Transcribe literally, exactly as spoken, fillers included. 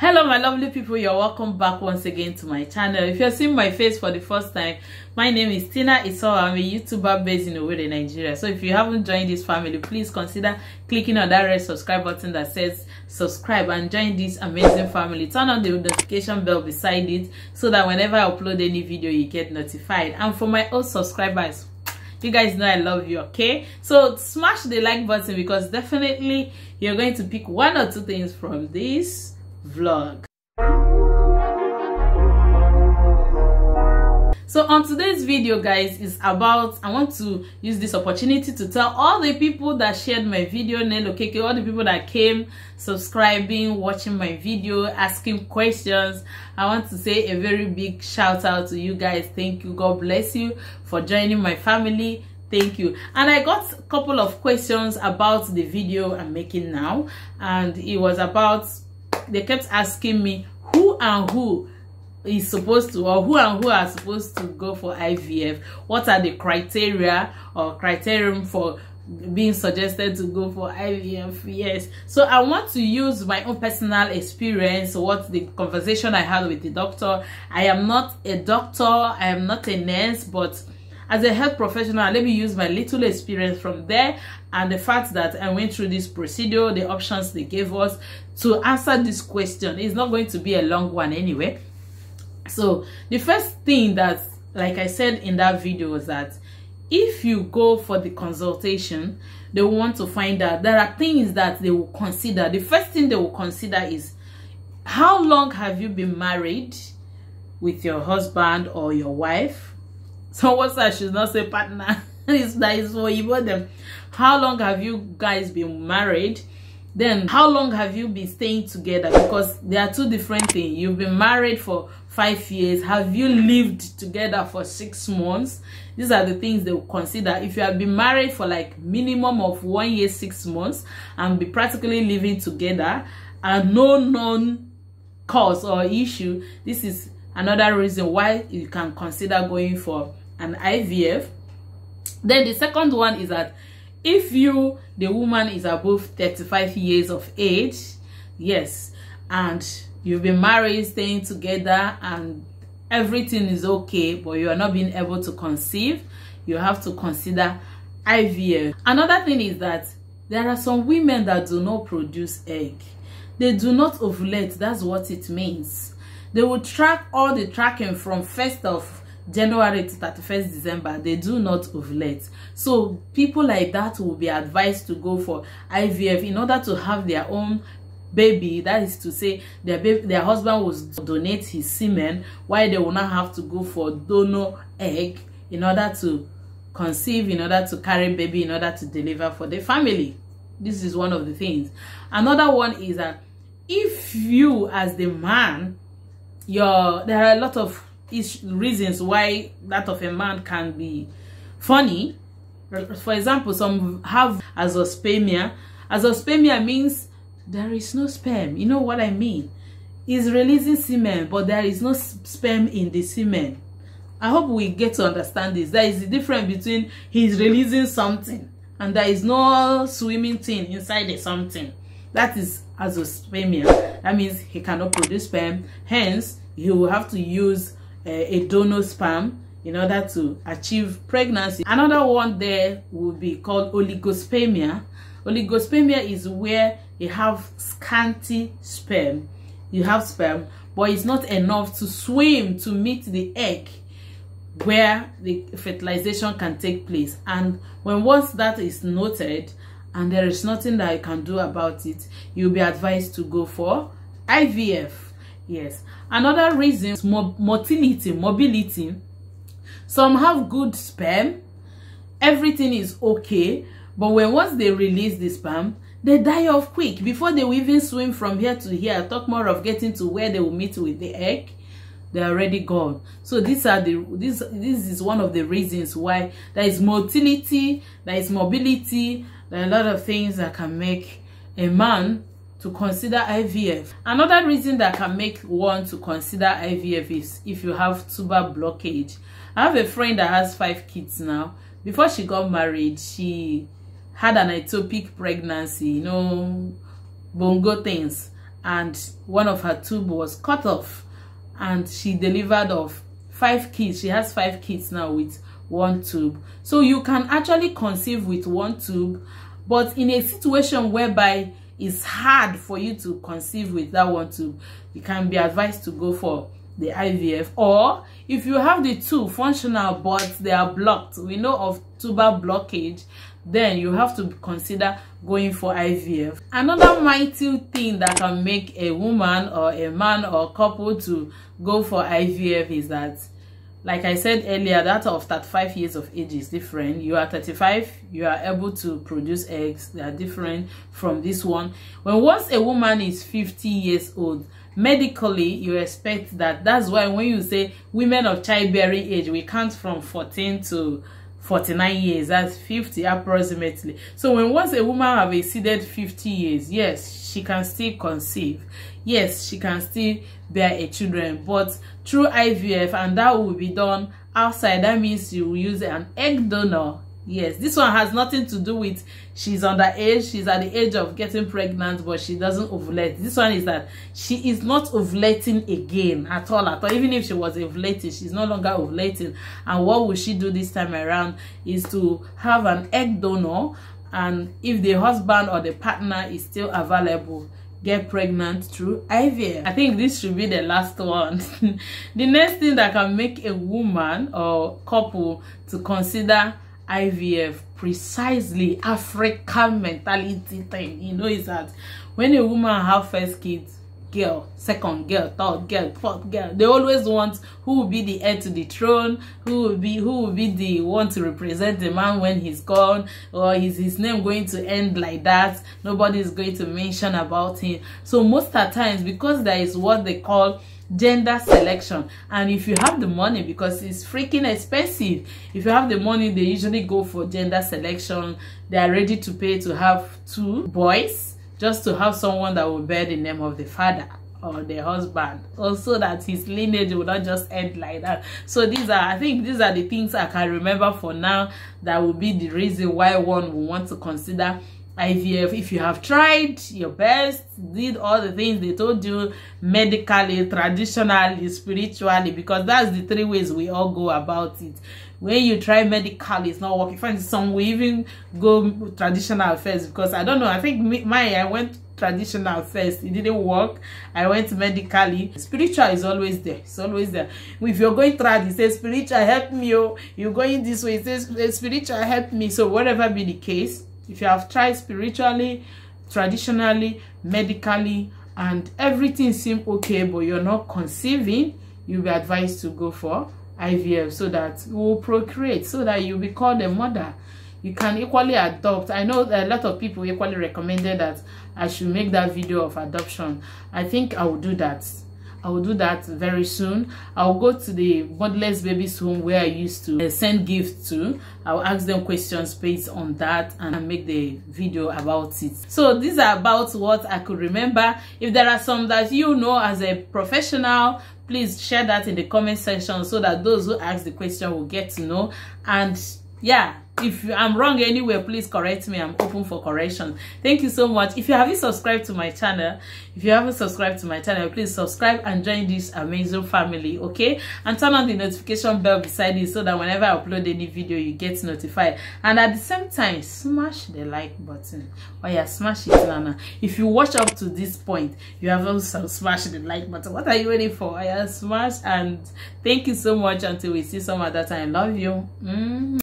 Hello my lovely people, you're welcome back once again to my channel. If you're seeing my face for the first time, my name is Tina Chisom. I'm a YouTuber based in Owerri, Nigeria. So if you haven't joined this family, please consider clicking on that red subscribe button that says subscribe and join this amazing family. Turn on the notification bell beside it so that whenever I upload any video, you get notified. And for my old subscribers, you guys know I love you, okay? So smash the like button because definitely you're going to pick one or two things from this vlog. So on today's video, guys, is about, I want to use this opportunity to tell all the people that shared my video, Nelo Okeke, all the people that came subscribing, watching my video, asking questions. I want to say a very big shout out to you guys. Thank you. God bless you for joining my family. Thank you. And I got a couple of questions about the video I'm making now, and it was about, they kept asking me who and who is supposed to, or who and who are supposed to go for I V F. What are the criteria or criterion for being suggested to go for I V F? Yes. So I want to use my own personal experience, what the conversation I had with the doctor. I am not a doctor, I am not a nurse, but as a health professional, let me use my little experience from there and the fact that I went through this procedure, the options they gave us to answer this question. It's not going to be a long one anyway. So the first thing that, like I said in that video, was that if you go for the consultation, they want to find out, there are things that they will consider. The first thing they will consider is, how long have you been married with your husband or your wife? So what's, I should not say partner. It's nice for you, but them. How long have you guys been married? Then how long have you been staying together? Because there are two different things. You've been married for five years. Have you lived together for six months? These are the things they will consider. If you have been married for like minimum of one year, six months, and be practically living together, and no known cause or issue, this is another reason why you can consider going for an I V F. Then the second one is that if you, the woman, is above thirty-five years of age, yes, and you've been married, staying together, and everything is okay, but you are not being able to conceive, you have to consider I V F. Another thing is that there are some women that do not produce egg. They do not ovulate. That's what it means. They will track all the tracking from first of January to thirty-first December. They do not ovulate. So people like that will be advised to go for I V F in order to have their own baby. That is to say, their baby, their husband will donate his semen, while they will not have to go for donor egg in order to conceive, in order to carry baby, in order to deliver for the family. This is one of the things. Another one is that if you, as the man, your there are a lot of Is reasons why that of a man can be funny. For example, some have azoospermia. Azoospermia means there is no sperm. You know what I mean? It's releasing semen, but there is no sperm in the semen. I hope we get to understand this. There is a difference between he's releasing something and there is no swimming thing inside the something. That is azoospermia. That means he cannot produce sperm. Hence, he will have to use a donor sperm in order to achieve pregnancy. Another one there will be called oligospermia. Oligospermia is where you have scanty sperm. You have sperm, but it's not enough to swim to meet the egg where the fertilization can take place. And when once that is noted and there is nothing that you can do about it, you'll be advised to go for I V F. Yes. Another reason is motility, mobility. Some have good sperm, everything is okay, but when once they release the sperm, they die off quick. Before they will even swim from here to here, talk more of getting to where they will meet with the egg, they're already gone. So these are the this this is one of the reasons why there is motility, there is mobility, there are a lot of things that can make a man to consider I V F. Another reason that can make one to consider I V F is if you have tuber blockage. I have a friend that has five kids now. Before she got married, she had an ectopic pregnancy, you know, bongo things. and one of her tubes was cut off, and she delivered of five kids. She has five kids now with one tube. So you can actually conceive with one tube, but in a situation whereby it's hard for you to conceive with that one tube, you can be advised to go for the I V F. Or if you have the two functional but they are blocked, we know of tubal blockage, then you have to consider going for I V F. Another mighty thing that can make a woman or a man or couple to go for I V F is that, like I said earlier, that of thirty-five years of age is different. You are thirty-five, you are able to produce eggs. They are different from this one. When once a woman is fifty years old, medically, you expect that. That's why when you say women of childbearing age, we count from fourteen to forty-nine years. That's fifty approximately. So when once a woman have exceeded fifty years, yes, she can still conceive. Yes, she can still bear a children, but through I V F, and that will be done outside. That means you will use an egg donor. Yes, this one has nothing to do with she's underage, she's at the age of getting pregnant, but she doesn't ovulate. This one is that she is not ovulating again at all, at all. Even if she was ovulating, she's no longer ovulating. And what will she do this time around is to have an egg donor, and if the husband or the partner is still available, get pregnant through I V F. I think this should be the last one. The next thing that can make a woman or couple to consider I V F, precisely African mentality thing, you know, is that when a woman have first kids, girl, second girl, third girl, fourth girl, they always want who will be the heir to the throne, who will be who will be the one to represent the man when he's gone, or is his name going to end like that, nobody's going to mention about him. So most of the times, because there is what they call gender selection, and if you have the money, because it's freaking expensive, if you have the money, they usually go for gender selection. They are ready to pay to have two boys, just to have someone that will bear the name of the father or the husband, also that his lineage will not just end like that. So these are, I think these are the things I can remember for now that will be the reason why one will want to consider I V F. If you have tried your best, did all the things they told you medically, traditionally, spiritually, because that's the three ways we all go about it. When you try medically, it's not working. Find some, we even go traditional first, because I don't know, I think me, my I went traditional first, it didn't work. I went medically. Spiritual is always there, it's always there. If you're going trad, it says spiritual help me, oh, you're going this way, it says spiritual help me. So whatever be the case, if you have tried spiritually, traditionally, medically, and everything seems okay, but you're not conceiving, you'll be advised to go for I V F, so that you will procreate, so that you'll be called a mother. You can equally adopt. I know a lot of people equally recommended that I should make that video of adoption. I think I will do that. I will do that very soon. I will go to the Godless Babies Home where I used to send gifts to. I will ask them questions based on that and make the video about it. So these are about what I could remember. If there are some that you know as a professional, please share that in the comment section so that those who ask the question will get to know. And yeah, if I'm wrong anywhere, please correct me. I'm open for correction. Thank you so much. If you haven't subscribed to my channel, if you haven't subscribed to my channel, please subscribe and join this amazing family, okay? And turn on the notification bell beside it so that whenever I upload any video, you get notified. And at the same time, smash the like button. Oh yeah, smash it, Nana. If you watch up to this point, you haven't smashed the like button, what are you waiting for? Oh yeah, smash. And thank you so much. Until we see some other time, love you. Mm.